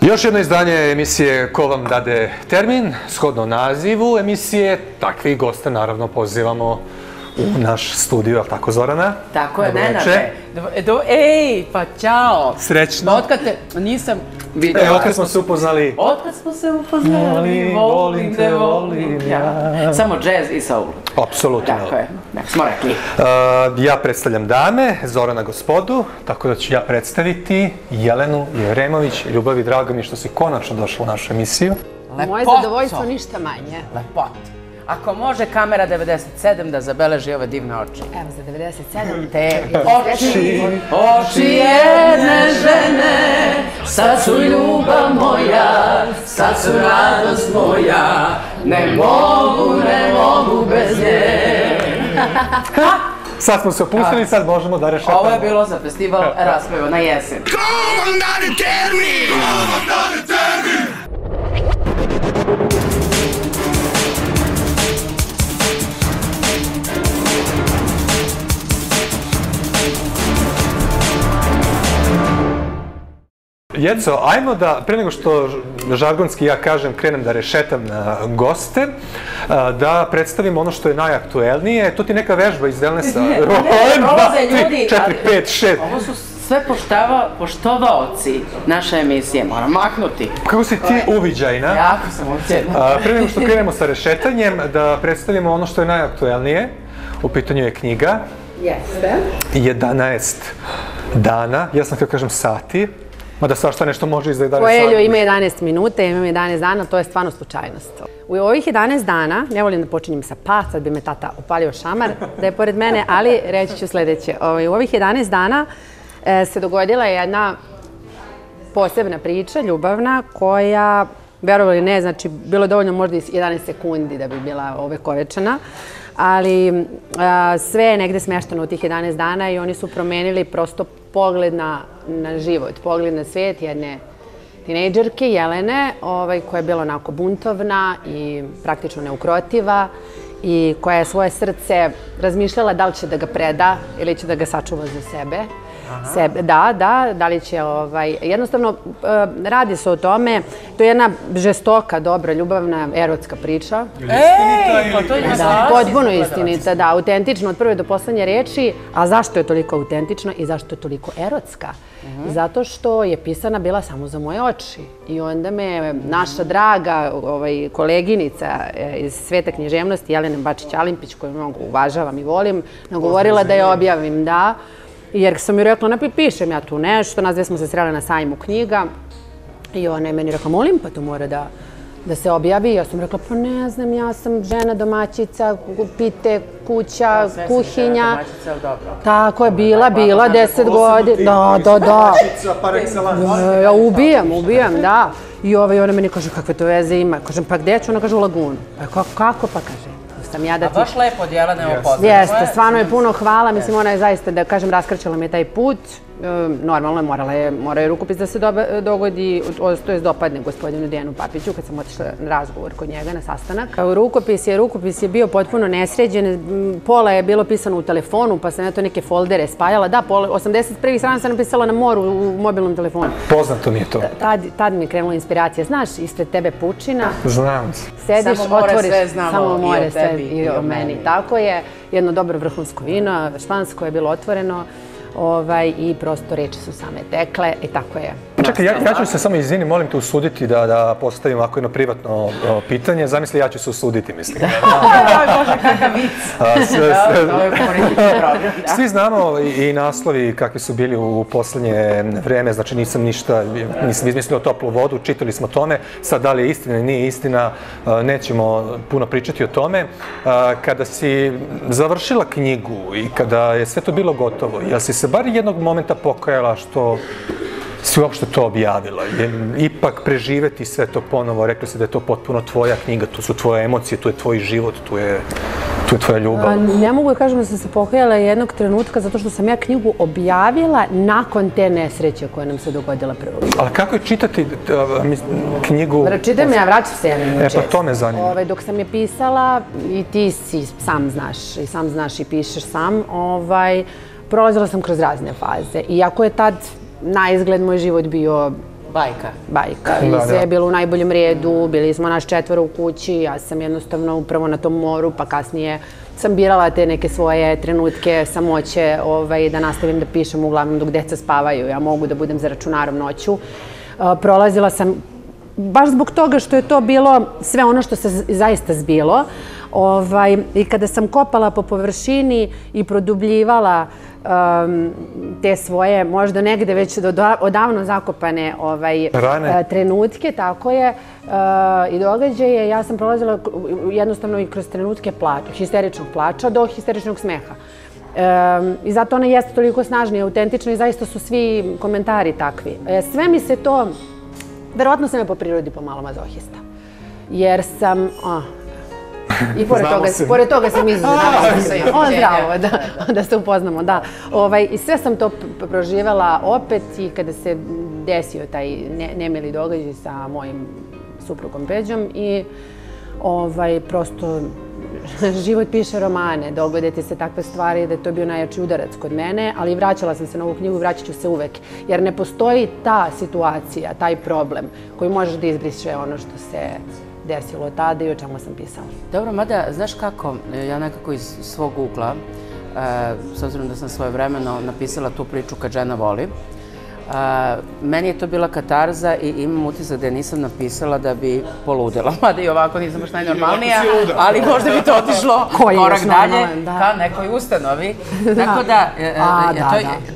Još jedno izdanje emisije Ko vam dade termin, shodno nazivu emisije, takvi goste naravno pozivamo u naš studio, je li tako Zorana? Tako je, Nenade. Ej, pa čao! Srećno! Otkad te nisam vidjela. E, otkad smo se upoznali. Otkad smo se upoznali, volim te, volim ja. Samo džez i soul. Apsolutno. Tako je, smo rekli. Ja predstavljam dame, Zorana gospodu, tako da ću ja predstaviti Jelenu Jevremović. Ljubavi, drago mi što si konačno došla u našu emisiju. Lepoto! Moje zadovoljstvo ništa manje. Lepoto! Ako može kamera 97 da zabeleži ove divne oči. Evo za 97 te oči, oči jedne žene, sad su ljubav moja, sad su radost moja, ne mogu, ne mogu bez nje. Sad smo se opustili, sad možemo da rešetamo. Ovo je bilo za festival Raspoju na jesen. Ko vam dade termin? Ko vam dade termin? Jeco, ajmo da, pre nego što žargonski ja kažem, krenem da rešetam na goste, da predstavim ono što je najaktuelnije. To ti neka vežba iz Delanesa. Ovo su sve poštovaoci naše emisije. Moram maknuti. Kako si ti uviđajna? Jako sam uviđajna. Pre nego što krenemo sa rešetanjem, da predstavimo ono što je najaktuelnije. U pitanju je knjiga. Jeste. 11 dana. Ja sam htio kažem sati. Mada svašta nešto može izgledati. Koeljo ima 11 minuta, ja imam 11 dana, to je stvarno slučajnost. U ovih 11 dana, ne volim da počinjem sa pa, sad bi me tata upalio šamar, da je pored mene, ali reći ću sljedeće. U ovih 11 dana se dogodila jedna posebna priča, ljubavna, koja, verovali ne, znači bilo je dovoljno možda i 11 sekundi da bi bila ovekovečena, ali sve je negde smeštano u tih 11 dana i oni su promenili prosto pogled na život, pogled na svijet jedne tinejdžerke, Jelene, koja je bila onako buntovna i praktično neukrotiva i koja je svoje srce razmišljala da li će da ga preda ili će da ga sačuva za sebe. Da li će, jednostavno radi se o tome, to je jedna žestoka, dobra, ljubavna, erotska priča. Potpuno istinita, da, autentično od prve do poslednje reči, a zašto je toliko autentična i zašto je toliko erotska? Zato što je pisana bila samo za moje oči i onda me naša draga koleginica iz sveta književnosti, Jelena Bačić-Alimpić, koju mnogo uvažavam i volim, nagovorila da je objavim, da, jer sam mi rekla, pišem ja tu nešto, nas dve smo se sreli na sajmu knjiga i ona je meni rekla, molim, pa to mora da se objavi. Ja sam rekla, pa ne znam, ja sam žena, domaćica, pite, kuća, kuhinja. Tako je, bila 10 godina. Ja ubijam, da. I ona meni kaže, kakve to veze ima? Kažem, pa gde ću? Ona kaže, u Lagunu. Kako pa kaže? A baš lepo od Jelene ovo poznaje. Jeste, stvarno je puno hvala. Mislim, ona je zaista, da kažem, raskrčila mi je taj put. Normalno je, mora je rukopis da se dogodi, to je dopadne gospodinu Dijanu Papiću, kad sam otišla na razgovor kod njega, na sastanak. Rukopis je bio potpuno nesređen, pola je bilo pisano u telefonu, pa sam ja to neke foldere spajala. Da, 81. strana sam napisala na moru u mobilnom telefonu. Poznato mi je to. Tad mi je krenula inspiracija. Znaš, ispred tebe pučina. Znam. Sediš, otvoriš, samo more sve i o meni. Tako je, jedno dobro vrhunsko vino, špansko je bilo otvoreno. I prosto reči su same tekle i tako je. Čekaj, ja ću se samo, izvini, molim te usuditi da postavim ovako jedno privatno pitanje. Zamisli, ja ću se usuditi, mislim. Svi znamo i naslovi kakvi su bili u poslednje vreme, znači nisam izmislio toplu vodu, čitali smo o tome, sad da li je istina ili nije istina, nećemo puno pričati o tome. Kada si završila knjigu i kada je sve to bilo gotovo, jel si se bar jednog momenta pokajala što se uopšte to objavilo. Ipak preživeti sve to ponovo, rekli se da je to potpuno tvoja knjiga, tu su tvoje emocije, tu je tvoj život, tu je tvoja ljubav. Ja mogu da kažem da sam se pokajala jednog trenutka zato što sam ja knjigu objavila nakon te nesreće koja nam se dogodila prvo. Ali kako je čitati knjigu? Čitam ja, vraćam se jednom često. E pa to me zanima. Dok sam je pisala, i ti si sam znaš i pišeš sam, prolazila sam kroz razne faze. Iako je tad na izgled moj život bio bajka. Sve je bilo u najboljem redu, bili smo naš četvoro u kući, ja sam jednostavno upravo na tom moru, pa kasnije sam birala te neke svoje trenutke samoće da nastavim da pišem, uglavnom dok deca spavaju, ja mogu da budem za računarom noću. Prolazila sam, baš zbog toga što je to bilo sve ono što se zaista zbilo, i kada sam kopala po površini i produbljivala te svoje, možda negde već odavno zakopane trenutke, tako je, i događaje, ja sam prolazila jednostavno i kroz trenutke histeričnog plača do histeričnog smeha. I zato ona jeste toliko snažna i autentična i zaista su svi komentari takvi. Sve mi se to, verovatno sam je po prirodi pomalo mazohista, jer sam... I pored toga sam izuzetna. On zdravo, da se upoznamo, da. I sve sam to proživjela opet i kada se desio taj nemili događaj sa mojim suprugom Peđom i prosto život piše romane, dogode ti se takve stvari da je to bio najjači udarac kod mene, ali vraćala sam se na ovu knjigu i vraćat ću se uvek, jer ne postoji ta situacija, taj problem koji možeš da izbriše ono što se desilo tada i o čemu sam pisala. Dobro, mada, znaš kako, ja nekako iz svog ugla, s obzirom da sam svojevremeno napisala tu priču Kad žena voli, meni je to bila katarza i imam utisak da je nisam napisala da bi poludela. Mada i ovako nisam baš najnormalnija, ali možda bi to otišlo korak dalje ka nekoj ustanovi. Tako da,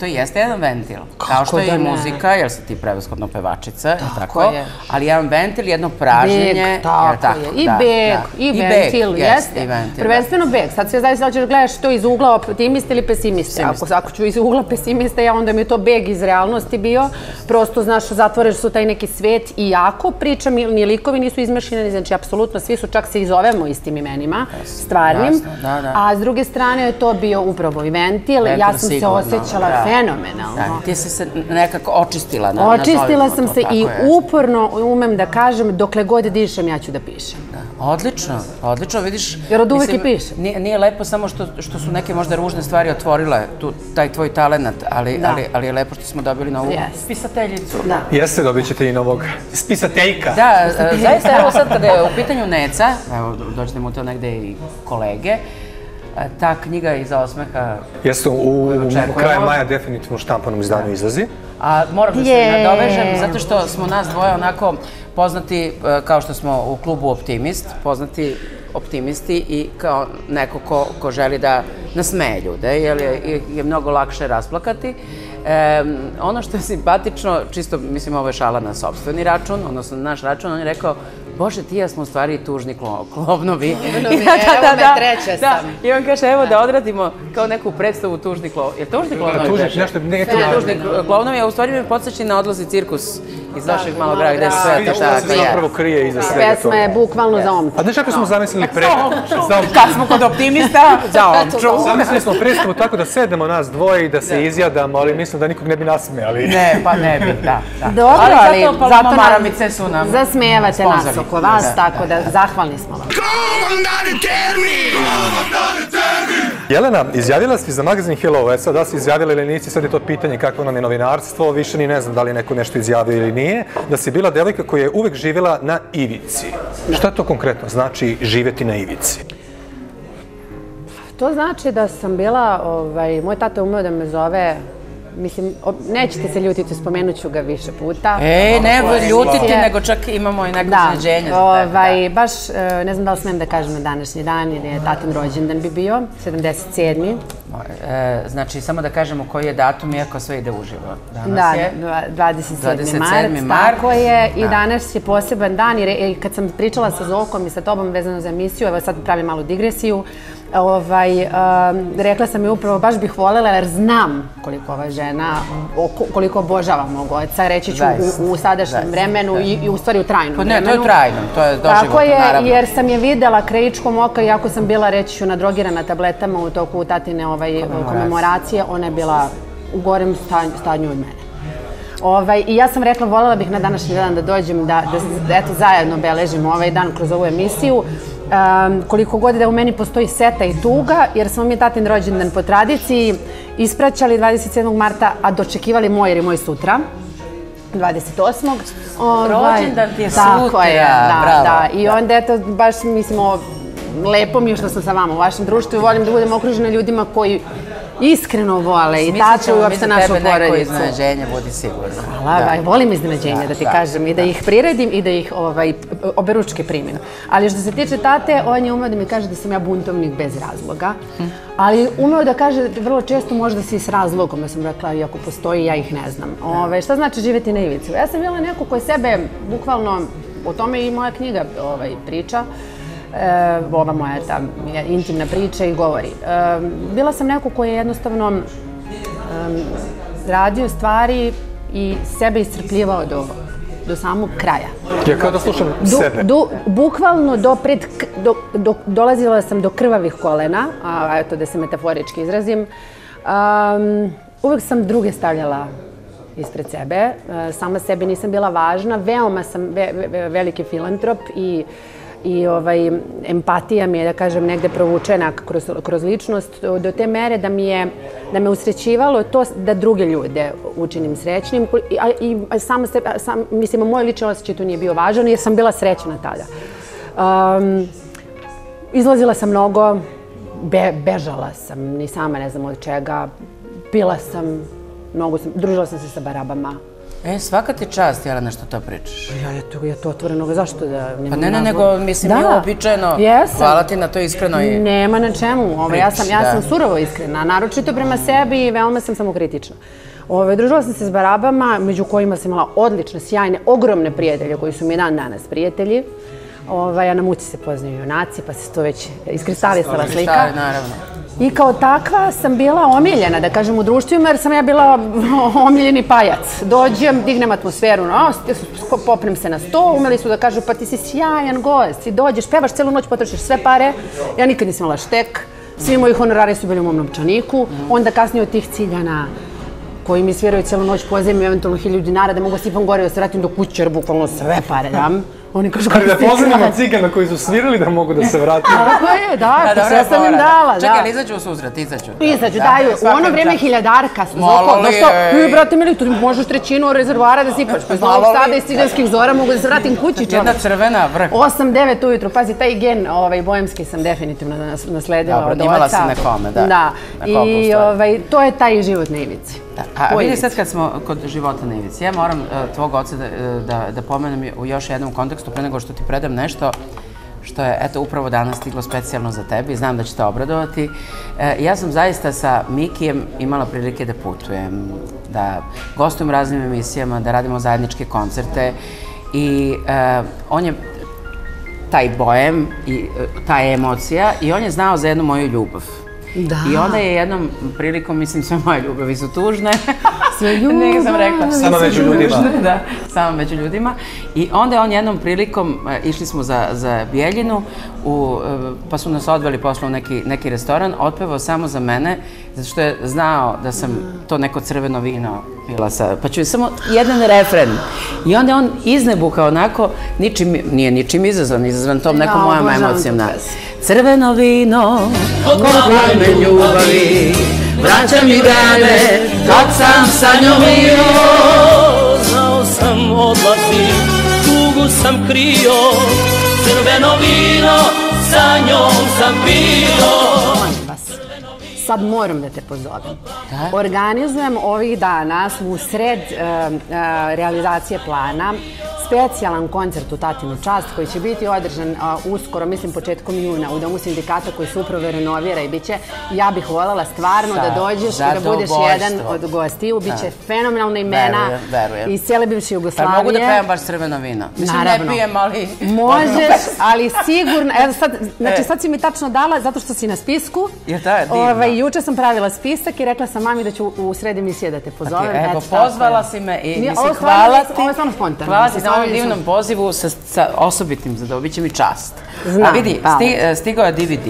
to jeste jedan ventil. Kao što je i muzika, jer si ti prevashodno pevačica, ali jedan ventil, jedno pražnjenje. I beg, i ventil, jeste. Prvenstveno beg. Sad sve zavisno da ćeš gledaš to iz ugla optimiste ili pesimiste. Ako ću iz ugla pesimiste, onda mi je to beg iz realnosti bio, prosto, znaš, zatvoreš su taj neki svet i jako pričam, ni likovi nisu izmešljeni, znači, apsolutno, svi su, čak se i zovemo istim imenima, stvarnim, a s druge strane je to bio upravo i ventil, ja sam se osjećala fenomenalno. Ti si se nekako očistila, nazovimo to. Očistila sam se i uporno umem da kažem, dokle god dišem, ja ću da pišem. Odlično, odlično, vidiš. Jer od uvek i pišem. Nije lepo samo što su neke možda ružne stvari otvorile taj tvoj talenat, ali je lepo što smo dobili novu spisateljicu. Jeste, dobit ćete i novog spisateljka. Da, zaista, evo sad kada je u pitanju Neca, evo dođete mu to negde i kolege, ta knjiga iza osmeha... Jeste, u kraju maja definitivno štampanom izdanju izlazi. A moram da se nadovežem, zato što smo nas dvoje onako poznati, kao što smo u klubu Optimist, poznati optimisti i kao neko ko želi da nasmeje ljude, jer je mnogo lakše rasplakati. Ono što je simpatično, čisto, mislim, ovo je šala na sopstveni račun, odnosno na naš račun, on je rekao, Bože, ti ja smo u stvari tužni klovnovi. Evo me, treća sam. I on kaže, evo da odradimo kao neku predstavu tužni klovnovi. Je tužni klovnovi? Tužni klovnovi, a u stvari me podsjeći na Odlazi cirkus iz našeg malog graja, gde se sve to šta krije. Zapravo krije iza svega toga. Pesma je bukvalno za omču. A znaš kako smo zamislili predstavu? Kad smo kod optimista, za omču. Zamislili smo predstavu tako da sedemo nas dvoje i da se izjadamo, ali mislim da nikog ne bi nasmejali. Ne, pa ne bi, da. Dobro, ali zato maramice su nam zasmejevate nas oko vas, tako da zahvalni smo vam. Jelena, izjavila si za magazin Hello, sad da si izjavila ili nisi, sad je to pitanje kakvo nam je novinarstvo, više ni ne znam da li je neko nešto izjavio ili nije, da si bila devojka koja je uvek živjela na ivici. Šta to konkretno znači živjeti na ivici? To znači da sam bila, moj tata umeo da me zove, mislim, nećete se ljutiti, spomenut ću ga više puta. Ej, ne ljutiti, nego čak imamo i neko iznenađenje. Da, baš ne znam da li smem da kažem na današnji dan, jer je tatin rođendan bi bio, 77. Znači, samo da kažemo koji je datum, iako sve ide uživo. Danas je 27. mart, tako je, i danas je poseban dan, jer kad sam pričala sa Zolkom i sa tobom vezano za emisiju, evo sad pravim malu digresiju, rekla sam joj upravo, baš bih voljela, jer znam koliko ova žena, koliko obožava mog oca, reći ću u sadašnjem vremenu i u stvari u trajnom vremenu. Ne, to je trajno, to je doživotno, naravno. Tako je, jer sam je videla krajičkom oka, iako sam bila, reći ću, nadrogirana tabletama u toku tatine komemoracije, ona je bila u gorem stanju od mene. I ja sam rekla, voljela bih na današnji dan da dođem, da zajedno beležimo ovaj dan kroz ovu emisiju. Koliko god da u meni postoji seta i tuga, jer smo mi tatin rođendan po tradiciji ispraćali 27. marta, a dočekivali moj, jer je moj sutra, 28. Rođendan ti je sutra, bravo. I onda, eto, baš, mislimo, lepo mi je što sam sa vama u vašem društvu i volim da budem okružena ljudima koji iskreno vole i taču i uopšte našu porodicu. Smislit ćemo mi za tebe neko iznenađenje, budi sigurno. Hvala, volim iznenađenja, da ti kažem, i da ih priredim i da ih oberučke primim. Ali što se tiče tate, on je umeo da mi kaže da sam ja buntovnik bez razloga. Ali umeo da kaže vrlo često možda si s razlogom, ja sam rekla, i ako postoji, ja ih ne znam. Šta znači živjeti na ivici? Ja sam bila neko koja sebe, bukvalno, o tome i moja knjiga priča, ova moja ta intimna priča i govori. Bila sam neko koja je jednostavno radio stvari i sebe iscrpljivao do samog kraja. Ja kao da slušam sebe. Bukvalno dolazila sam do krvavih kolena, da se metaforički izrazim. Uvijek sam druge stavljala ispred sebe. Sama sebi nisam bila važna. Veoma sam veliki filantrop i empatija mi je, da kažem, negde provučena kroz ličnost do te mere da me usrećivalo to da druge ljude učinim srećnim. Mislim, moj lični osjećaj tu nije bio važan jer sam bila srećna tada. Izlazila sam mnogo, bežala sam, ni sama ne znam od čega, pila sam, družila sam se sa barabama. Svaka ti čast, Jelena, što to pričaš. Ja to otvoreno, zašto da... Pa ne, nego, mislim, je uobičajeno. Hvala ti na to iskrenoj... Nema na čemu. Ja sam surovo iskrena, naročito prema sebi, i veoma sam samokritična. Družila sam se s barabama, među kojima sam imala odlične, sjajne, ogromne prijatelje koji su mi dan danas prijatelji. A na muci se poznaju junaci, pa se to već iskristalisala slika. I kao takva sam bila omiljena, da kažem, u društvima, jer sam ja bila omiljeni pajac. Dođem, dignem atmosferu, popnem se na sto, umeli su da kažu, pa ti si sjajan gost, ti dođeš, pevaš celu noć, potrošiš sve pare. Ja nikad nisam imala štek, svi moji honorari su bili u mom novčaniku, onda kasnije od tih ciljana koji mi sviraju celu noć, pozajmi eventualno 1000 dinara, da mogu da sipam gore, da se vratim do kuće, jer bukvalno sve pare dam. Ali da poznamo cigana koji su svirali da mogu da se vratimo. Tako je, da, to sve sam im dala. Čekaj, ali izađu u susret, izađu. Izađu, daju. U ono vrijeme hiljadarka. Malo li je? Brate, mili, tu možeš trećinu rezervoara da sipaš. Pa iz Novog Sada i ciganskih zora mogu da se vratim kući. Jedna crvena vrh. 8-9 ujutru, pazi, taj gen bojemski sam definitivno nasledila od oca. Imala sam nekome, da. Da, i to je taj život na ivici. A vidi sad kad smo kod života na ivici, ja moram tvog oca da pomenem u još jednom kontekstu pre nego što ti predam nešto što je, eto, upravo danas stiglo specijalno za tebe i znam da će te obradovati. Ja sam zaista sa Mikijem imala prilike da putujem, da gostujem u raznim emisijama, da radimo zajedničke koncerte i on je taj bojem i ta emocija i on je znao za jednu moju ljubav. I onda je jednom prilikom, mislim, sve moje ljubavi su tužne. Sve ljubavi su tužne. Samo među ljudima. I onda je on jednom prilikom, išli smo za Bijeljinu, pa su nas odveli posle u neki restoran, otpevao samo za mene, zato što je znao da sam to neko crveno vino pila sa... Pa ću samo jedan refren. I onda je on iznebuka onako, nije ničim izazvan tom nekom mojom emocijom. Crveno vino, okopaj me ljubavi, vraća mi dane, kad sam sa njom bio. Znao sam odlazi, tugu sam krio, crveno vino, sa njom sam bio. Sad moram da te pozovem. Organizujem ovih dana u sred realizacije plana specijalan koncert u tatinu čast koji će biti održan uskoro, mislim početkom juna, u Domu Sindikata koji se upravo renovira i bit će, ja bih voljela stvarno da dođeš i da budeš jedan od gostiju. Biće fenomenalna imena iz cijele bivše Jugoslavije. Mogu da pevam baš crveno vino? Mislim, ne pijem, ali... Možeš, ali sigurno... Znači, sad si mi tačno dala, zato što si na spisku. Je to divno. Juče sam pravila spisak i rekla sam mami da ću u sredi misije da te pozovem. Evo, pozvala si me i mislim, hvala ti. Ovo je samo spontano. Hvala ti na ovom divnom pozivu sa osobitim zadobićem i čast. A vidi, stigao je DVD.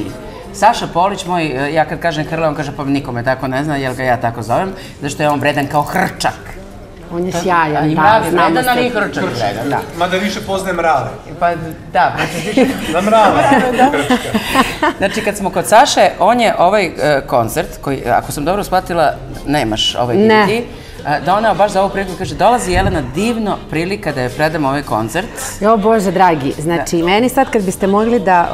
Saša Polić, moj, ja kad kažem Hrle, on kaže pa nikome tako ne zna, jel ga ja tako zovem, zašto je on vredan kao Hrčak. On je sjajan, da, znamo ste. I Hrčak je vredan, da. Mada više poznaje mrave. Pa da, na mrave. Znači, kad smo kod Saše, on je ovaj koncert, koji, ako sam dobro shvatila, nemaš ovaj DVD, doneo baš za ovu priliku i kaže dolazi Jelena divno prilika da je predam ovaj koncert. Jo Bože dragi, znači meni sad kad biste mogli da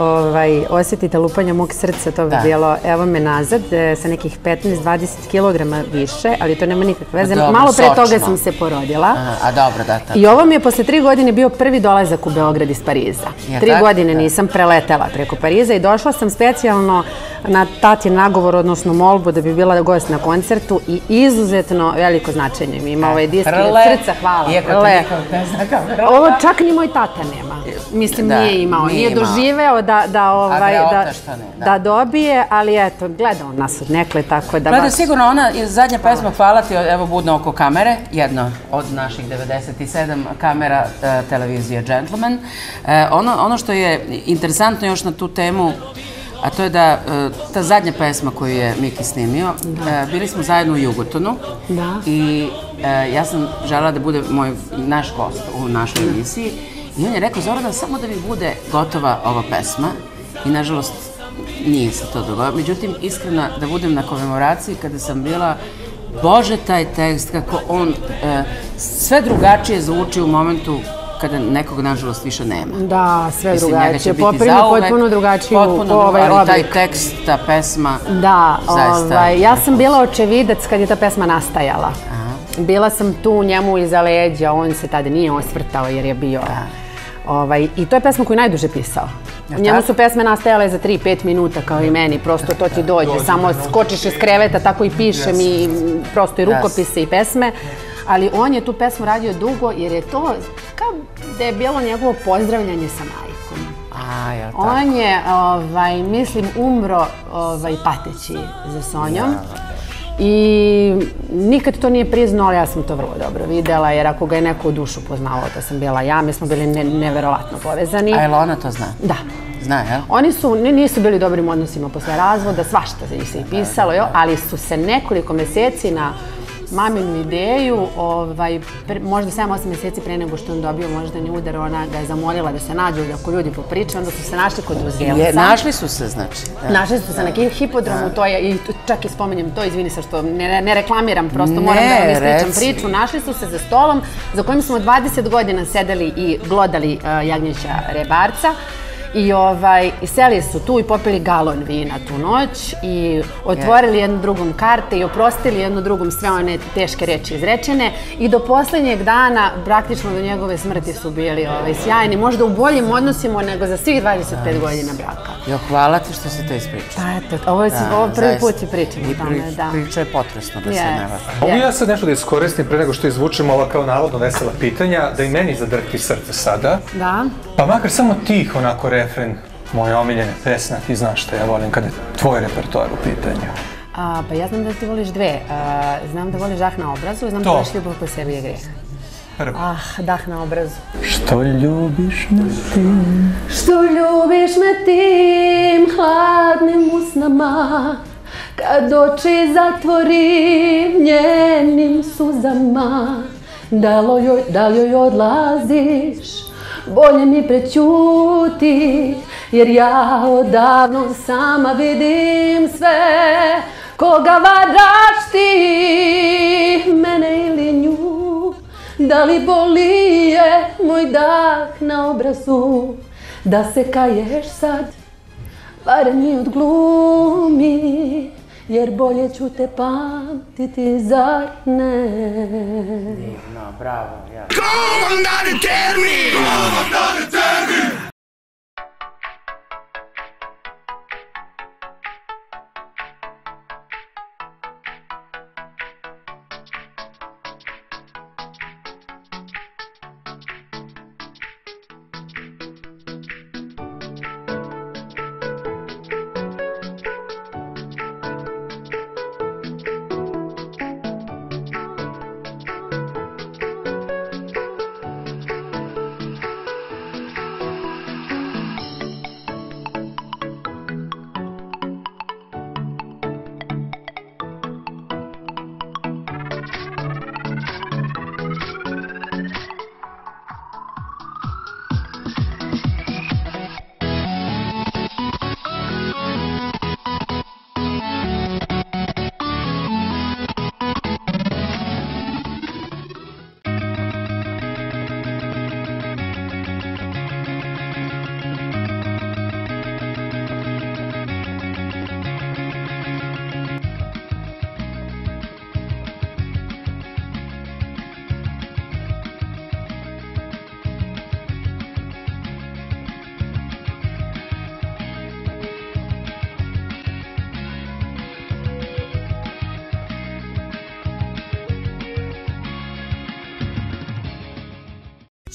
osjetite lupanje mog srca, to bi bilo evo me nazad sa nekih 15-20 kilograma više, ali to nema nikakve veze. Malo pre toga sam se porodila. A dobro, da, tako. I ovo mi je posle 3 godine bio prvi dolazak u Beograd iz Pariza. 3 godine nisam preletela preko Pariza i došla sam specijalno na tatin nagovor, odnosno molbu da bi bila gost na koncertu i izuzetno veliko značenje mi ima ovaj disk i srca, hvala. Ovo čak ni moj tata nema. Mislim, nije imao. Nije doživeo da dobije, ali eto, gleda on nas od nekle, tako da... Gleda, sigurno ona zadnja pesma, hvala ti, evo budno oko kamere, jedno od naših 97 kamera televizije Gentleman. Ono što je interesantno još na tu temu, a to je da ta zadnja pesma koju je Miki snimio, bili smo zajedno u Jugotonu i ja sam želela da bude naš gost u našoj emisiji i on je rekao Zorana samo da mi bude gotova ova pesma i nažalost nije se to dogodilo. Međutim, iskreno da budem na komemoraciji kada sam bila, Bože taj tekst kako on sve drugačije zvuči u momentu kada nekog nažalost više nema. Da, sve drugačije. Poprime potpuno drugačiju oblik. Ali taj tekst, ta pesma, zaista... Ja sam bila očevidac kad je ta pesma nastajala. Bila sam tu njemu iza leđa, on se tada nije osvrtao jer je bio... I to je pesma koju je najduže pisao. Njemu su pesme nastajale za 3-5 minuta kao i meni, prosto to ti dođe. Samo skočiš iz kreveta, tako i pišem i prosto i rukopise i pesme. Ali on je tu pesmu radio dugo jer je to kao da je bilo njegovo pozdravljanje sa majkom. On je, mislim, umro pateći za Sonjom i nikad to nije priznao, ali ja sam to vrlo dobro videla jer ako ga je neko u dušu poznao, to sam bila ja, mi smo bili neverovatno povezani. A je li ona to zna? Da. Zna, jel? Oni nisu bili u dobrim odnosima posle razvoda, svašta se i pisalo, ali su se nekoliko meseci na maminu ideju, možda 7-8 mjeseci pre nego što je on dobio moždani udar, ona ga je zamolila da se nađu ako ljudi popriče, onda su se našli kod Uzelca. Našli su se, znači. Našli su se na hipodromu, čak i spomenjem to, izvini se što ne reklamiram, prosto moram da vam ispričam priču. Našli su se za stolom za kojim smo 20 godina sedeli i glodali jagnjeća rebarca. I seli su tu i popili galon vina tu noć i otvorili jednu drugom karte i oprostili jednu drugom sve one teške reči izrečene i do poslednjeg dana, praktično do njegove smrti su bili sjajni, možda u boljim odnosima nego za svih 25 godina braka. Jo, hvala ti što si to ispričala. Pa eto, ovo prvi put ti pričamo o tome, da. Priča je potresno da se ne vrata. Mogu ja sad nešto da iskoristim pre nego što izvučem ova kao navodno vesela pitanja, da i meni zadrhti srce sada. Da. Pa makar samo tih onako reći. Refren, moja omiljena pesma, ti znaš što ja volim kada je tvoj repertoar u pitanju. Pa ja znam da ti voliš dve. Znam da voliš Dah na obrazu i znam da voliš Ljubav po sebi je greh. Prvo. Ah, Dah na obrazu. Što ljubiš me tim, što ljubiš me tim, hladnim usnama, kad oči zatvorim njenim suzama, da li joj odlaziš? Bolje mi prećuti, jer ja odavno sama vidim sve. Koga varaš ti, mene ili nju? Da li boli je moj dah na obrazu? Da se kaješ sad, barem mi odglumi. jer bolje ću te pamtiti za ne. Divno, bravo, ja. KO VAM DADE TERMIN! KO VAM DADE TERMIN!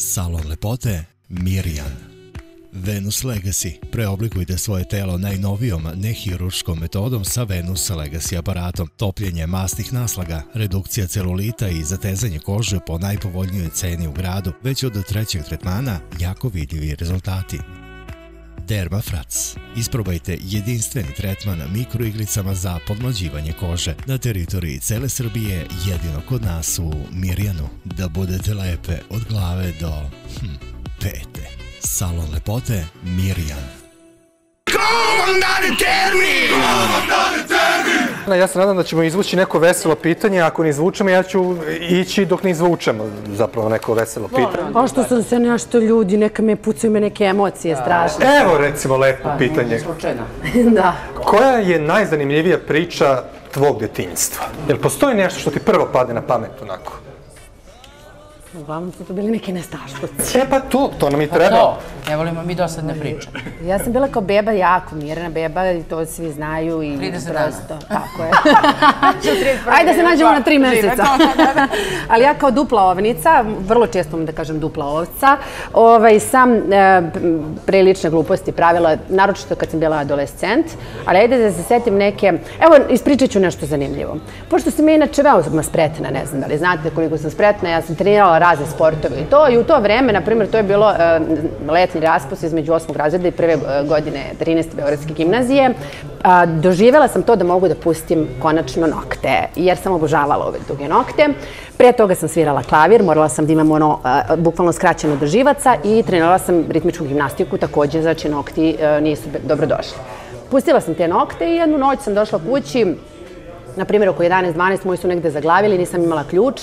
Salon lepote Mirjan. Venus Legacy. Preoblikujte svoje telo najnovijom nehirurškom metodom sa Venus Legacy aparatom. Topljenje masnih naslaga, redukcija celulita i zatezanje kože po najpovoljnijoj ceni u gradu. Već od trećeg tretmana jako vidljivi rezultati. Dermafrac. Isprobajte jedinstveni tretman mikroiglicama za podmlađivanje kože. Na teritoriji cele Srbije, jedino kod nas u Mirjanu. Da budete lepe od glave do pete. Salon lepote Mirjan. KO VAM DADE TERMIN! KO VAM DADE TERMIN! Ja se nadam da ćemo izvući neko veselo pitanje. Ako ne izvučemo, ja ću ići dok ne izvučemo zapravo neko veselo pitanje. Pošto sam se nešto ljudi, neka me pucaju me neke emocije strašne. Evo recimo lepo pitanje. Da. Koja je najzanimljivija priča tvog detinjstva? Jel postoji nešto što ti prvo pade na pamet onako? Uglavnom su to bili neke nestašluci. E pa to nam i treba. To, ne volimo mi dosadne priče. Ja sam bila kao beba jako mirna beba i to svi znaju i prosto. Tako je. Ajde da se nađemo na 3 meseca. Ali ja kao dupla ovnica, vrlo često da kažem dupla ovca, sam prilične gluposti pravila, naročito kad sam bila adolescent, ali ajde da se setim neke, evo ispričat ću nešto zanimljivo. Pošto sam ja inače veoma spretna, ne znam da li znate koliko sam spretna, ja sam trenirala razne sportove i to. I u to vreme, na primjer, to je bilo letnji raspust između 8. razreda i prve godine 13. beogradske gimnazije. Doživjela sam to da mogu da pustim konačno nokte, jer sam obožavala ove duge nokte. Pre toga sam svirala klavir, morala sam da imam ono bukvalno skraćeno do živaca i trenirala sam ritmičku gimnastiku, također, znači nokti nisu dobro došli. Pustila sam te nokte i jednu noć sam došla kući, na primjer oko 11-12, moji su negde zaglavili, nisam imala ključ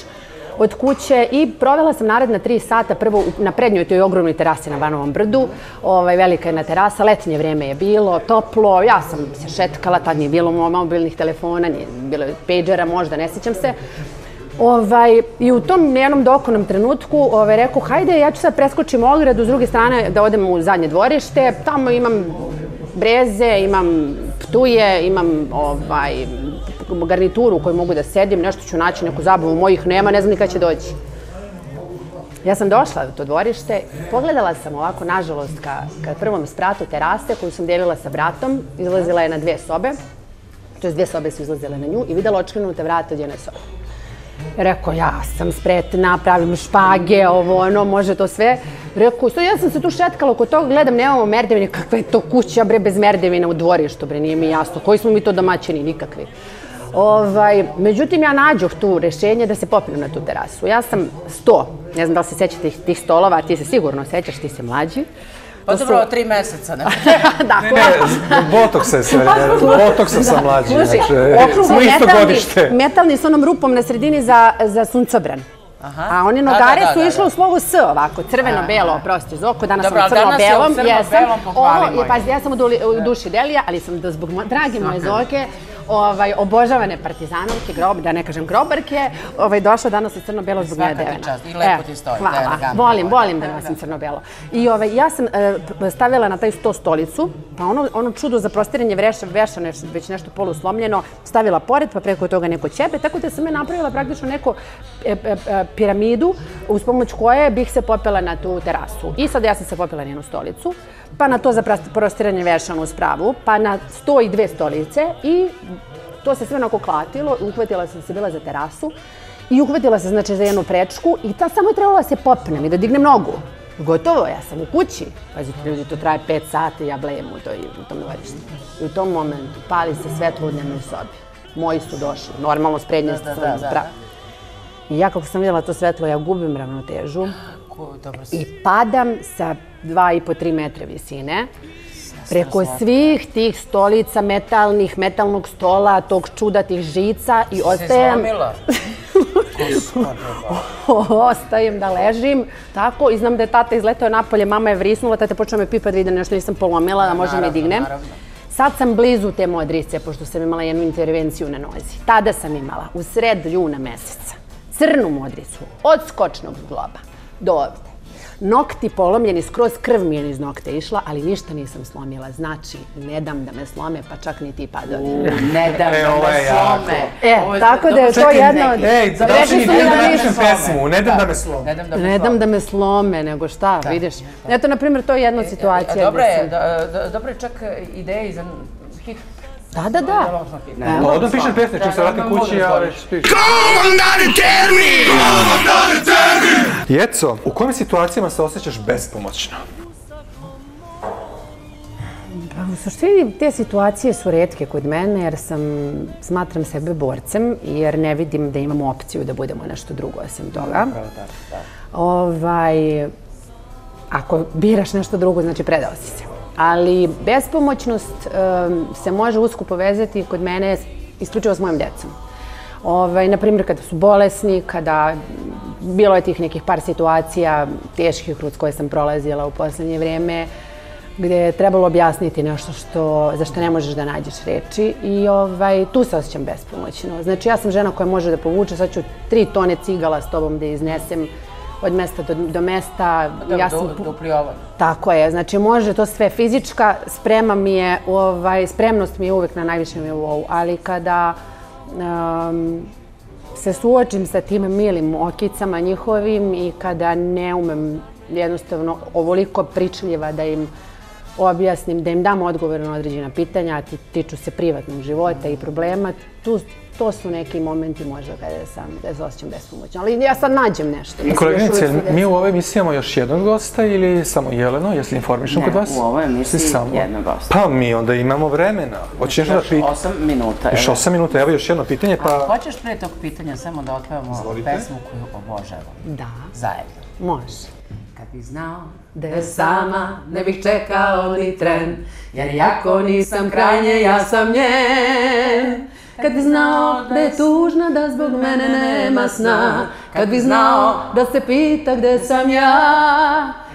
od kuće i provela sam naredna 3 sata prvo na prednjoj toj ogromnoj terasi na Banovom brdu. Velika jedna terasa, letnje vreme je bilo, toplo, ja sam se šetkala, tad nije bilo mobilnih telefona, nije bilo pejđera možda, ne sjećam se. I u tom jednom dokonom trenutku rekao, hajde, ja ću sad preskočim ogradu, s druge strane da odem u zadnje dvorište, tamo imam breze, imam ptuje, imam garnituru u kojoj mogu da sedim, nešto ću naći, neku zabavu, mojih nema, ne znam ni kada će doći. Ja sam došla u to dvorište, pogledala sam ovako, nažalost, ka prvom spratu terase koju sam delila sa bratom, izlazila je na 2 sobe, to je 2 sobe su izlazile na nju i videla očkrinuta vrata od jedne sobe. Rekao, ja sam spretna, pravim špage, ovo, ono, može to sve. Rekao, ja sam se tu šetkala oko toga, gledam, nemamo merdevine, kakva je to kuća, bre, bez merdevina u dvorištu, bre, nije mi jasno, koji smo mi to domaćini, nikakvi. Međutim, ja nađoh tu rešenje da se popnem na tu terasu. Ja sam 100, ne znam da li se sećate tih stolova, ti se sigurno sećaš, ti si mlađi. Pa dobro, 3 meseca, ne? Botoksa sam mlađi, smo isto godište. Metalni s onom rupom na sredini za suncobran. A one nogare su išle u slovu S ovako, crveno-belo, prosto iz oko, danas sam crno-belom, jesam. Ja sam u duši delija, ali sam da zbog drage moje zoke obožavane partizanovke, da ne kažem grobarke, došla danas iz crno-belo zbog nje Devena. Svaka čast, i lepo ti stoji. Hvala, volim da nosim crno-belo. I ja sam stavila na taj sto stolicu, pa ono čudo za prostiranje veša, već nešto poluslomljeno, stavila pored, pa preko toga neko ćebe, tako da sam je napravila praktično neku piramidu uz pomoć koje bih se popela na tu terasu. I sada ja sam se popela na jednu stolicu, pa na to za prostiranje veša uz pravu, pa na 102 stolice i to se sve onako klatilo, uhvatila sam se bila za terasu i uhvatila se znači za jednu prečku i ta samo je trebala da se popnem i da dignem nogu. Gotovo, ja sam u kući. Pazite ljudi, to traje 5 sati, ja blejem u tom dvorištu. I u tom momentu pali se svetlo u dnevnoj sobi. Moji su došli, normalno s prednje strane. I ja kako sam vidjela to svetlo, ja gubim ravnotežu i padam sa 2,5-3 metre visine. Preko svih tih stolica metalnih, metalnog stola, tog čuda, tih žica i ostajem... Ostajem da ležim, tako, i znam da je tata izletao napolje, mama je vrisnula, tata je počeo me pipa da vidim nešto nisam polomila, da možda me dignem. Sad sam blizu te modrice, pošto sam imala jednu intervenciju na nozi. Tada sam imala, u sred juna meseca, crnu modricu, od skočnog zgloba do ovde. Nokti polomljeni, skroz krv mi je iz nokte išla, ali ništa nisam slomila. Znači, ne dam da me slome, pa čak ni ti padovi. Ne dam da me slome. E, tako da je to jedno od... Ej, došli da napišem pesmu, ne dam da me slome. Ne dam da me slome, nego šta, vidiš? Eto, na primjer, to je jedna situacija. Dobra je čak ideja iza hit. Da. Odmah pišem pesme, čim se vratim kući, ja već pišem. KO VAM DADE TERMIN! KO VAM DADE TERMIN! Jeco, u kojim situacijama se osjećaš bespomoćno? U suštini te situacije su retke kod mene jer smatram sebe borcem jer ne vidim da imamo opciju da budemo nešto drugo osim toga. Ako biraš nešto drugo, znači predao si se. Ali bespomoćnost se može usko povezati kod mene isključivo s mojim decom. Naprimjer, kada su bolesni, kada bilo je tih nekih par situacija teških kroz koje sam prolazila u poslednje vrijeme, gdje je trebalo objasniti nešto za što ne možeš da nađeš reči i tu se osjećam bespomoćno. Znači, ja sam žena koja može da povuče, sad ću 3 tone cigala s tobom da iznesem od mesta do mesta. Do prijavanja. Tako je, znači može to sve fizička, spremnost mi je uvijek na najvišem nivou, ali kada se suočim sa tim milim okicama njihovim i kada ne umem jednostavno ovoliko pričljiva da im objasnim, da im dam odgovor na određena pitanja, tiču se privatnog života i problema, to su neki momenti možda kada sam da se osjećam bespomoćno, ali ja sad nađem nešto. Koleginice, mi u ovoj emisiji imamo još jednog gosta ili samo Jelenu, jesi informišan kod vas? Ne, u ovoj emisiji jednog gosta. Pa mi onda imamo vremena. Hoćeš nešto da pitanje? Još 8 minuta. Još 8 minuta, evo još jedno pitanje pa... A hoćeš prije tog pitanja samo da otpevamo pesmu koju obožavam? Da. Zajedno. Može. Kad bi znao da je sama, ne bih čekao ni tren, jer jako nisam krajnje, ja sam njen. Kad bi znao da je tužna, da zbog mene nema sna, kad bi znao da se pita gde sam ja,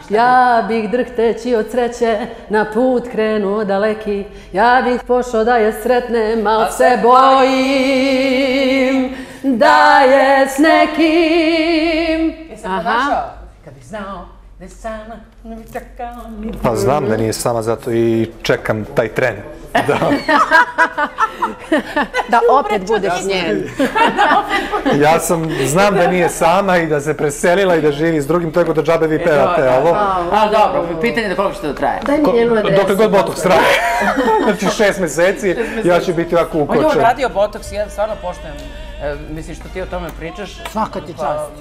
ja bih drhteći od sreće na put krenuo daleki, ja bih pošao da je sretnem, al se bojim da je s nekim. Jesam podašao? Kad bi znao da je sama, ne bi čekao ni... Pa znam da nije sama, zato i čekam taj tren. Da opet budeš njen. Ja znam da nije sama i da se preselila i da živi s drugim, tako da džabe vi pevate ovo. Ali dobro, pitanje je da koliko što to traje. Daj mi njenu adresu. Dokle god botoks traje. Znači 6 meseci, ja ću biti ovako ukočen. On je odradio botoks i ja stvarno poštujem. Misliš što ti o tome pričaš? Svaka ti čast.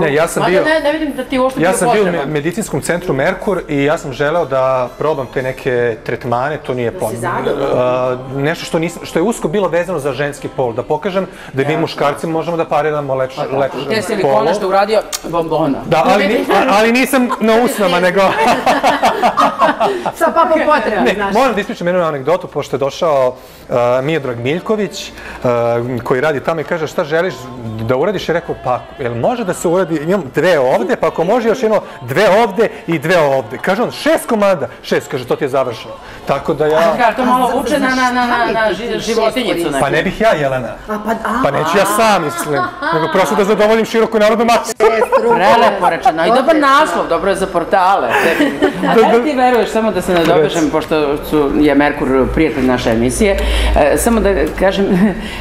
Ne, ja sam bio u medicinskom centru Merkur i ja sam želeo da probam te neke tretmane, to nije ponuđeno. Nešto što je usko bilo vezano za ženski pol, da pokažem da mi muškarci možemo da pariramo lepše polo. Te silikone što uradio bombona. Da, ali nisam na usnama, nego... Sa papom potrebom, znaš. Moram da ispričam jednu anegdotu, pošto je došao Miodrag Miljković, koji radi tamo i kaže šta želiš da uradiš, je rekao, pa, jel može da se uradi, imam dve ovde, pa ako može još jedno, dve ovde i dve ovde. Kaže on, 6 komada, 6, kaže, to ti je završeno. Tako da ja... Kaže, to malo uče na životinjicu. Pa ne bih ja, Jelena. Pa neću ja sam, mislim. Nego prosto da zadovoljim široku narodnu masu. Prelepo rečeno. I dobar naslov, dobro je za portale. A da li ti veruješ, samo da se nadovežem, pošto je Merkur prijatelj naše emisije, samo da kažem,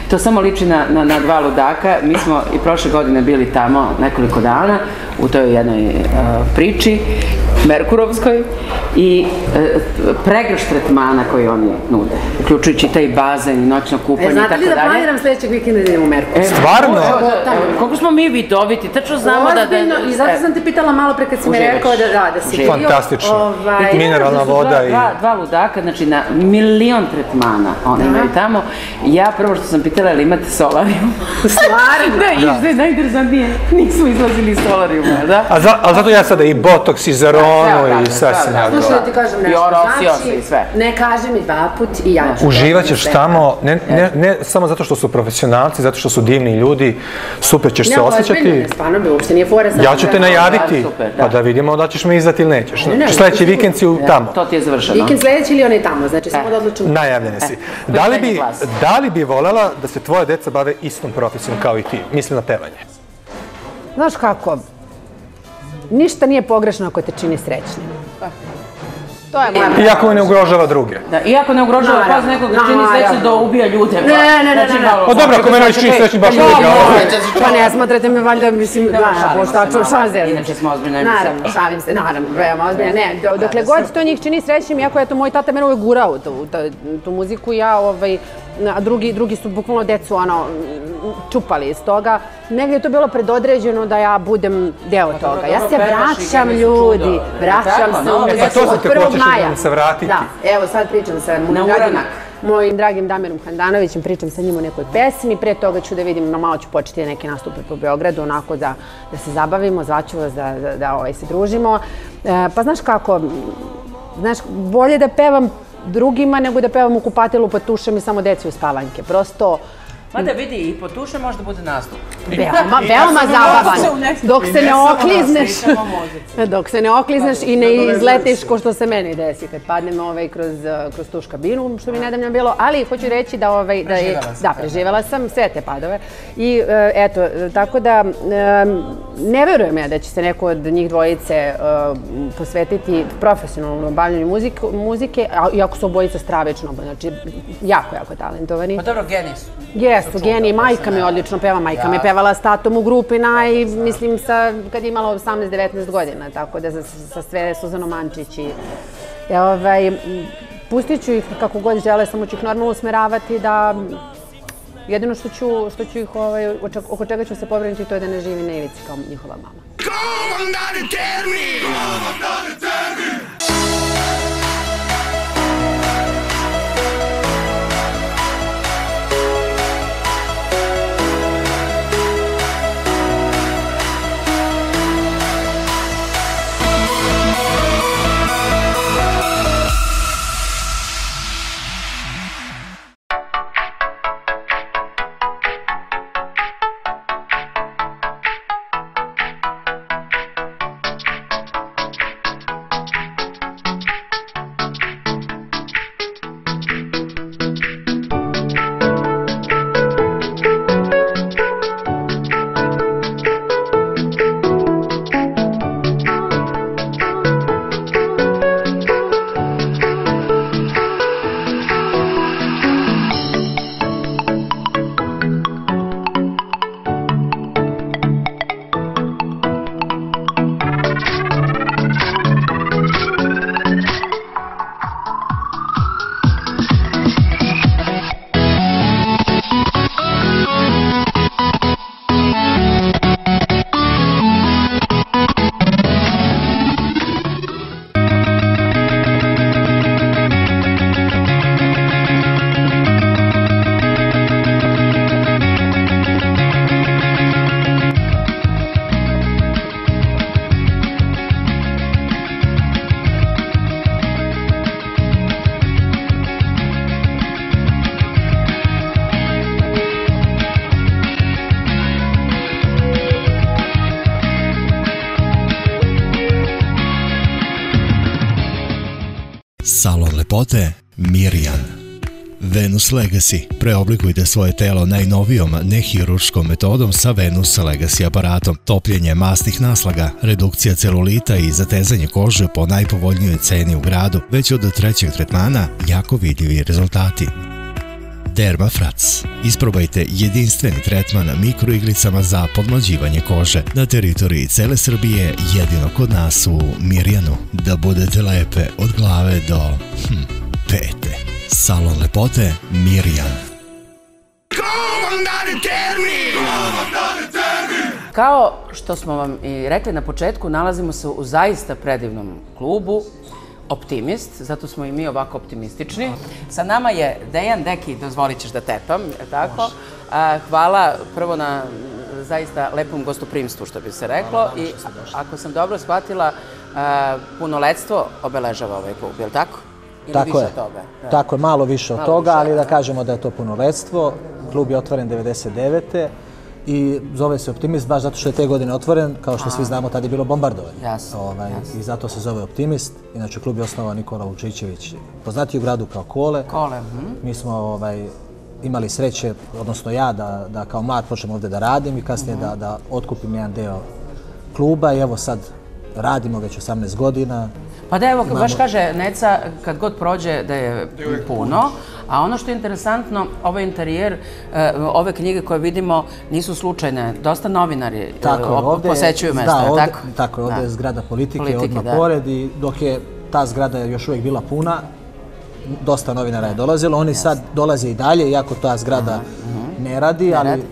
to samo liči na dva ludaka. Mi smo i prošle godine bili tamo nekoliko dana u toj jednoj priči merkurovskoj i pregršt tretmana koji oni nude, uključujući taj bazen i noćno kupanje i tako dalje. Znate li da planiram sljedećeg vikenda idem u Merkur? Stvarno? Koliko smo mi vidoviti, tačno znamo da... Ozbiljno, i zato sam te pitala malo pre kad si mi rekao da si... Fantastično, mineralna voda i... Dva ludaka, znači na milion tretmana oni imaju tamo. Ja prvo što sam pitala, ali imate solarijum? Stvarno? Da, najinteresantnije, nisu izlazili iz solarijuma, da? A zato ja sada i botoks i zero i sve se nagrava. Slušaj da ti kažem nešto, znači ne kaži mi dva put i ja ću. Uživat ćeš tamo, ne samo zato što su profesionalci, zato što su divni ljudi, super ćeš se osjećati. Ja ću te najaviti, pa da vidimo da ćeš me izdati ili nećeš. Sljedeći vikend si tamo. To ti je završeno. Vikend sljedeći ili on je tamo, znači samo da odlučimo. Najavljene si. Da li bi voljela da se tvoje deca bave istom profesijom kao i ti? Mislim na pevanje. Znaš kako? Ništa nije pogrešno ako te čini srećnim. Iako ne ugrožava druge. Iako ne ugrožava paz nekog čini srećnim da ubija ljude. Ne. O dobro, ako me najčini srećnim baš uvijek. Pa ne smatrate me valjda, mislim, inače smo ozbiljno. Naravno, šalim se, naravno, veoma ozbiljno. Ne, dokle god to njih čini srećnim, iako je to moj tata mene uvijek gurao u tu muziku, a drugi su bukvalno decu čupali iz toga. Negdje je to bilo predodređeno da ja budem deo toga. Ja se vraćam, ljudi, vraćam se u muziku od 1. maja. Da, evo sad pričam sa mojim dragim Damirom Handanovićem, pričam sa njim o nekoj pesmi. Pre toga ću da vidim, malo ću početi neke nastupe po Beogradu, onako da se zabavimo, zvaću vas da se družimo. Pa znaš kako, bolje da pevam drugima nego da pevam u kupatilu pod tušem i samo deci u spavanke. Prosto... Mada vidi, i pod tušem možda bude nastup. Veoma zabavan. Dok se ne oklizneš. Dok se ne oklizneš i ne izletiš ko što se meni desi. Kad padnem kroz tuš kabinu, što mi nedavno bilo. Ali hoću reći da... Da, preživjela sam sve te padove. I eto, tako da ne verujem ja da će se neko od njih dvojice posvetiti profesionalno obavljanju muzike, iako su obojica stravično, znači jako talentovani. Pa dobro, geniji su. Jesu, geniji, majka me odlično peva, majka me pevala s tatom u grupi naj, mislim, kad je imala 18-19 godina, tako da sa sve Suzano Mančić i... Pustit ću ih kako god žele, samo ću ih normalno usmeravati da... Jedino što ću ih, oko čega ću se pobrinuti, to je da ne živi na ivici kao njihova mama. KO VAM DADE TERMIN! KO VAM DADE TERMIN! Salon lepote Mirjan. Venus Legacy. Preoblikujte svoje telo najnovijom nehirurškom metodom sa Venus Legacy aparatom. Topljenje masnih naslaga, redukcija celulita i zatezanje kože po najpovoljnijoj ceni u gradu. Već od trećeg tretmana jako vidljivi rezultati. Dermafrac. Isprobajte jedinstveni tretman mikroiglicama za podmlađivanje kože. Na teritoriji cele Srbije, jedino kod nas u Mirjanu. Da budete lepe od glave do pete. Salon lepote Mirjan. Ko vam dade termin? Ko vam dade termin? Kao što smo vam i rekli na početku, nalazimo se u zaista predivnom klubu Optimist, zato smo i mi ovako optimistični. Sa nama je Dejan Deki, dozvolit ćeš da tepam, tako? Hvala prvo na zaista lepom gostoprimstvu, što bi se reklo. I ako sam dobro shvatila, punoletstvo obeležava ovaj klub, je li tako? Tako je, tako je, malo više od toga, ali da kažemo da je to punoletstvo. Klub je otvoren 1999. i zove se Optimist baš zato što je te godine otvoren, kao što svi znamo, tada je bilo bombardovanje. I zato se zove Optimist. Inače, klub je osnovao Nikola Učićević, poznati u gradu kao Kole. Mi smo imali sreće, odnosno ja, da kao mlad počnem ovdje da radim i kasnije da otkupim jedan deo kluba i evo sad radimo već 18 godina. Pa da, evo, baš kaže Neca, kad god prođe da je puno, a ono što je interesantno, ovaj interijer, ove knjige koje vidimo nisu slučajne, dosta novinari posećuju mesto, tako? Tako je, ovdje je zgrada politike, odmah pored, i dok je ta zgrada još uvijek bila puna, dosta novinara je dolazilo, oni sad dolaze i dalje, iako ta zgrada ne radi, ali...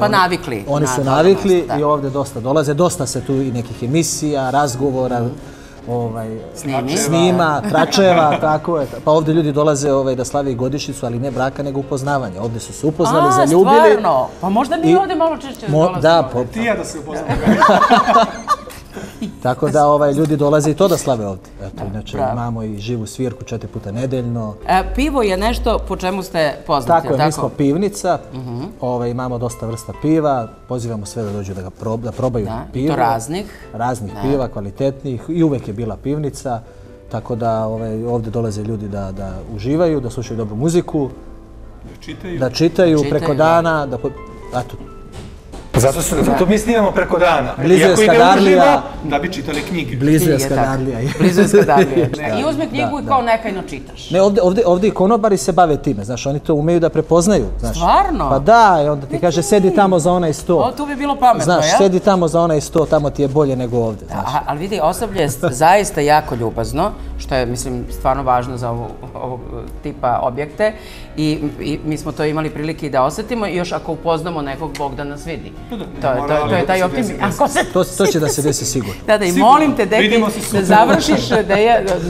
Pa navikli. Oni su navikli i ovdje dosta dolaze, dosta se tu i nekih emisija, razgovora, snima, tračeva, tako je. Pa ovdje ljudi dolaze da slave i godišnjicu, ali ne braka, nego upoznavanje. Ovdje su se upoznali, zaljubili. A, stvarno? Pa možda mi ovdje malo češće dolazimo. Ti ja da se upoznavaju. Tako da ljudi dolaze i to da slave ovdje. Inače, imamo i živu svirku 4 puta nedeljno. Pivo je nešto po čemu ste poznati. Tako je, mi smo pivnica, imamo dosta vrsta piva, pozivamo sve da dođu da probaju pivo. I to raznih. Raznih piva, kvalitetnih, i uvek je bila pivnica, tako da ovdje dolaze ljudi da uživaju, da slušaju dobru muziku, da čitaju preko dana, da... Zato mi snimamo preko dana. Iako ide uživo, da bi čitali knjige. Blizu je Skadarlija. I uzme knjigu i kao nekajno čitaš. Ne, ovdje i konobari se bave time, znaš, oni to umeju da prepoznaju. Stvarno? Pa da, i onda ti kaže, sedi tamo za onaj sto. O, tu bi bilo pametno, ja? Znaš, sedi tamo za onaj sto, tamo ti je bolje nego ovdje. Ali vidi, osoblje je zaista jako ljubazno, što je, mislim, stvarno važno za ovog tipa objekte. I mi smo to imali prilike i da osetimo, i još ako upoznamo nekog, Bog da nas vidi. To je taj optimizam. To će da se desi sigurno. Da, i molim te, Deki, da završiš,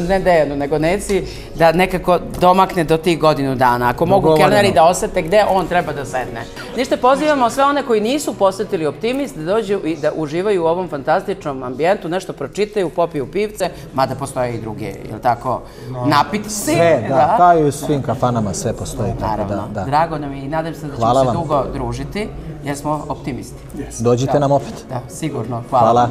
ne Dejanu, nego Neci, da nekako domakne do tih godinu dana. Ako mogu kelneri da osete gde on treba da sedne. Ništa, pozivamo sve one koji nisu posetili Optimist da dođu i da uživaju u ovom fantastičnom ambijentu, nešto pročitaju, popiju pivce, mada postoje i druge, je li tako, napitci. Sve, da, taj u svim kafanama sve postoji. Naravno, drago nam je i nadam se da ćemo se dugo družiti, jer smo optimisti. Dođite nam opet. Da, sigurno. Hvala.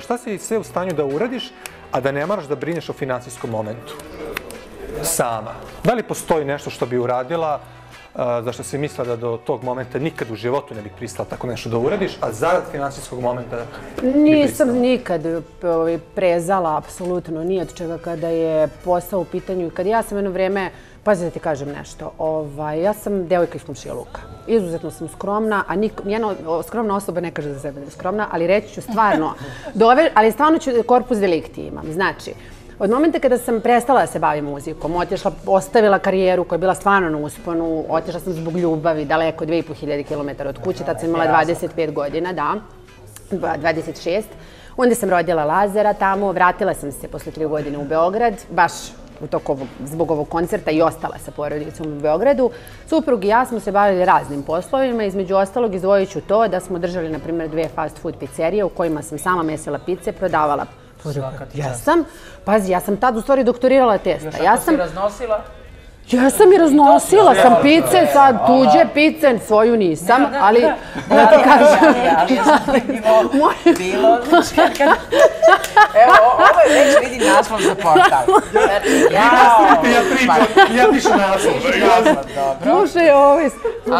Šta si sve u stanju da uradiš, a da ne moraš da brineš o finansijskom momentu? Sama. Da li postoji nešto što bi uradila, za što si mislila da do tog momenta nikad u životu ne bi pristala tako nešto da uradiš, a zarad finansijskog momenta bi pristala? Nisam nikad prezala, apsolutno, ni od čega kada je posao u pitanju. I kad ja sam jedno vrijeme... Pazi da ti kažem nešto. Ja sam devojka iz komšiluka. Izuzetno sam skromna, a nijedna skromna osoba ne kaže za sebe da je skromna, ali reći ću stvarno, ali stvarno ću korpus delikti imam. Znači, od momenta kada sam prestala da se bavim muzikom, ostavila karijeru koja je bila stvarno na usponu, otišla sam zbog ljubavi daleko, 2500 km od kuće, tad sam imala 25 godina, da, 26. Onda sam rodila Lazara tamo, vratila sam se posle 3 godine u Beograd, baš zbog ovog koncerta i ostala sa porodicom u Beogradu. Suprug i ja smo se bavili raznim poslovima, između ostalog izdvojit ću to da smo držali, na primjer, 2 fast food pizzerije u kojima sam sama mesila pice, prodavala. Ja sam, pazi, ja sam tad u stvari doktorirala testa. Još ako si raznosila? Ja sam i raznosila, sam pice, sad tuđe pice, svoju nisam, ali da ti kažem... Bilo, znači, evo, ovo je već vidi naslov za portal. Ja pišu naslov. Slušaj,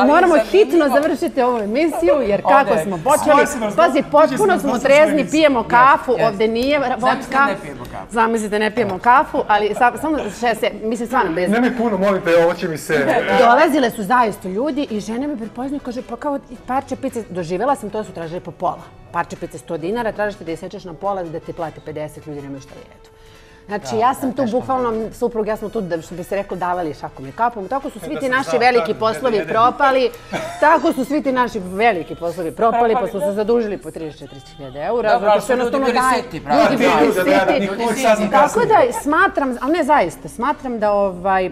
moramo hitno završiti ovu emisiju, jer kako smo počeli, pazi, potpuno smo trezni, pijemo kafu, ovde nije vodka. Zamislite, ne pijemo kafu, ali samo še se, mislim, stvarno bez... Ne mi puno, molite, ovo će mi se... Dolazile su zaista ljudi i žene me prepoznaju, kaže, pa kao parče pice, doživjela sam, to su tražili po pola. Parče pice 100 dinara, tražite da je sečeš na pola, da ti plati 50, ljudi nemaju šta jedu. Znači, ja sam tu bukvalno, suprug, ja smo tu, što bi se rekao, davali šakom i kapom. Tako su svi ti naši veliki poslovi propali, pa smo se zadužili po 30-40 hiljada eura. Dobro, što ljudi bili siti, pravi. Tako da smatram, ali ne zaista, smatram da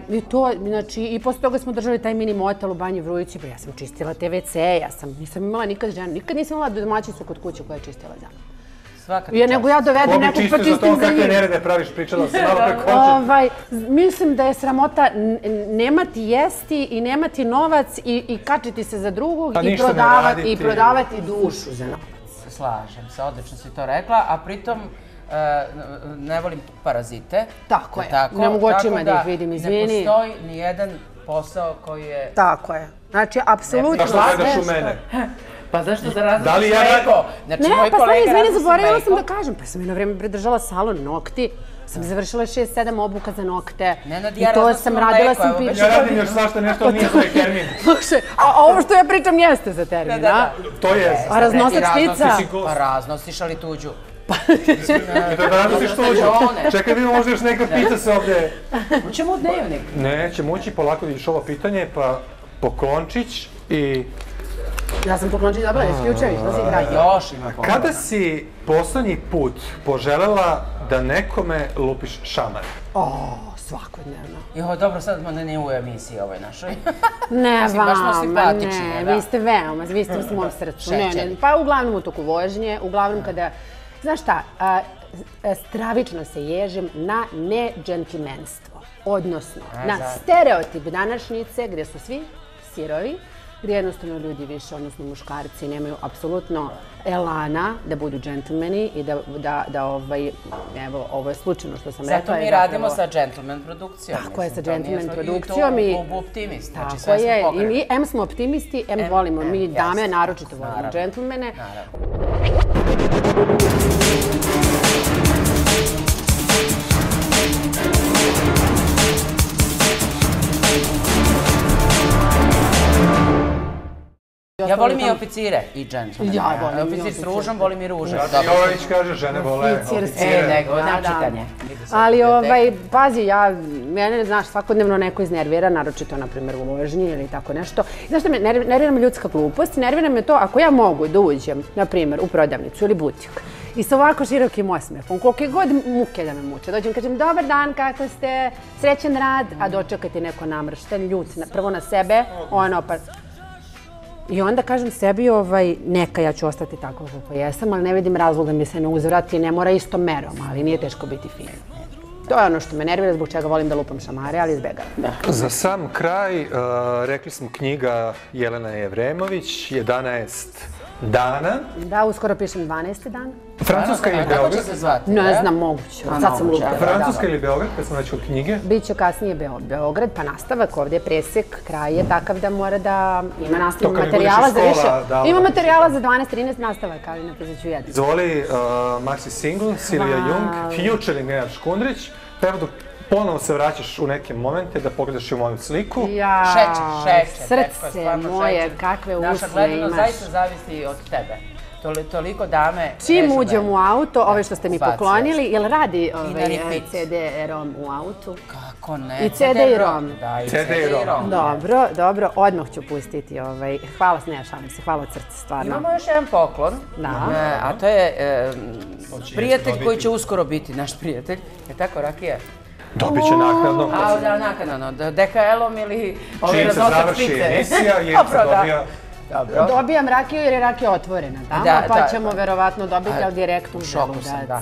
i to, znači, i posle toga smo držali taj mini motel u Banji Vrujići, ja sam čistila te WC, ja sam, nisam imala nikad ženu, nikad nisam imala domaćicu kod kuće koja je čistila za mene. Nego ja dovedem nekog pa čistim za njim. Ko bi čistio za to kakve nerede praviš, pričala se malo prekončen. Mislim da je sramota nemati jesti i nemati novac i kačiti se za drugog i prodavati dušu za novac. Slažem se, odlično si to rekla, a pritom ne volim parazite. Tako je, ne mogu očima da ih vidim, izvini. Tako da ne postoji nijedan posao koji je... Tako je, znači, apsolutno... Zašto gledaš u mene? Pa zašto da različiš neko? Ne, pa sam izvini, zaboravila sam da kažem. Pa sam jedno vrijeme pridržala salon nokti. Sam završila 6-7 obuka za nokte. I to sam radila sam pišu. Ja radim još svašta nešto, nije svoj termin. Slušaj, a ovo što ja pričam jeste za termin, a? To je. A raznosiš ptica? Pa raznosiš, ali tuđu. Da raznosiš tuđu. Čekaj, vidimo, možda još neka ptica se ovdje... Ućemo u dnevnik. Ne, ćemo ući polako vidiš ovo pitanje, pa Poklončić i... Ja sam Poklončić zabrala, isključeviš, da si igrati. Kada si poslednji put poželjela da nekome lupiš šamar? O, svakodnevno. Jo, dobro, sad smo ne u emisiji ovoj našoj. Ne vam, ne, vi ste veoma, vi ste u mom srcu. Pa uglavnom u toku vožnje, uglavnom kada, znaš šta, stravično se ježim na ne-džentlmenstvo. Odnosno, na stereotip današnjice gde su svi sirovi, gdje jednostavno ljudi više, odnosno muškarci, nemaju apsolutno elana da budu džentlmeni i da evo, ovo je slučajno što sam rekla. Zato mi radimo sa džentlmen produkcijom. Tako je, sa džentlmen produkcijom. I to u Optimist, znači sve smo pokrenuli. Em smo optimisti, em volimo. Mi dame naročito volimo džentlmene. Ja volim i oficire i džentlmene. Ja volim i oficire. Oficir s ružom, volim i ruže. Znači Jović kaže, žene vole oficire. E, nego, načitanje. Ali, pazi, ja, mene, znaš, svakodnevno neko iznervira, naročito, na primjer, u vožnji ili tako nešto. Znaš što me, nervira me ljudska glupost, nervira me to ako ja mogu da uđem, na primjer, u prodavnicu ili butik. I sa ovako širokim osmehom, koliko je god muke da me muče. Dođem i kažem, dobar dan, kako ste, srećen rad, a dočekajte neko namršten, ljut, prvo na sebe, ono pa... I onda kažem sebi, neka, ja ću ostati tako kako jesam, ali ne vidim razloga da mi se ne uzvrati, ne mora istom merom, ali nije teško biti fin. To je ono što me nervira, zbog čega volim da lupam šamare, ali izbegavam. Za sam kraj, rekli smo knjiga Jelena Jevremović, 11 dana. Da, uskoro pišem 12. dan. Francuska ili Beograd? Kako će se zvati? Ne znam, moguće. Sad sam lupila. Francuska ili Beograd, kad smo već od knjige? Biće kasnije Beograd, pa nastavak, ovdje je presek, kraj je takav da mora da ima nastavnog materijala za više. Ima materijala za 12-13 nastavak, ali na prizu ću jedan. Zoli Maxi Singl, Silija Jung, Future Ingenier Škundrić, Perdu. Ponovo se vraćaš u neke momente da pogledaš i u moju sliku. Šećer. Srce moje, kakve usne imaš. Naša gledanost zaista zavisi od tebe. Toliko dame... Čim uđem u auto, ove što ste mi poklonili, jel radi CD-ROM u autu? Kako ne? I CD-ROM. Da, i CD-ROM. Dobro, dobro, odmah ću pustiti. Hvala, ne, šalim se, hvala od srca, stvarno. Imamo još jedan poklon, a to je prijatelj koji će uskoro biti naš prijatelj. Je tako, Rakija? Dobit će naknadno. A, da, naknadno. DKL-om ili... Čim se završi emisija, Jelena dobija Dobijam rakiju jer je rakija otvorena, pa ćemo verovatno dobiti, ali direkt u želudac. U šoku sam, da.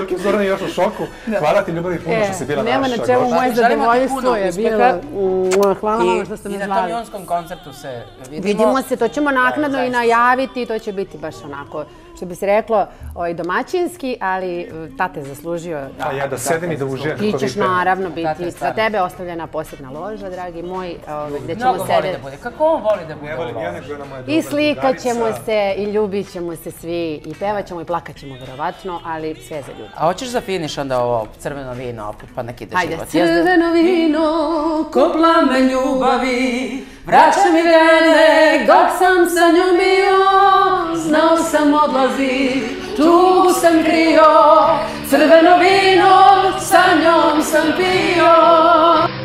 Dok je Zorana još u šoku, hvala ti ljubavi puno što si bila naša. Nema na čemu, moje zadovoljstvo je bilo. Hvala vam što ste me zvali. I na tom jonskom koncertu se vidimo. Vidimo se, to ćemo naknadno i najaviti, to će biti baš onako, što bi se reklo, domaćinski, ali tate zaslužio. A ja da sedim i da užijem. Ti ćeš naravno biti, za tebe ostavljena posebna loža, dragi moj, gdje ćemo sedeti. Kako on voli da bude u loži? I slikat ćemo se, i ljubit ćemo se svi, i pevat ćemo, i plakat ćemo verovatno, ali sve za ljudi. A hoćeš za finiš onda ovo crveno vino, opet pa neki da život. Crveno vino, ko plamen ljubavi, vraća mi vreme, dok sam sa njom bio, znao sam odlazi, tugu sam krio, crveno vino, sa njom sam pio.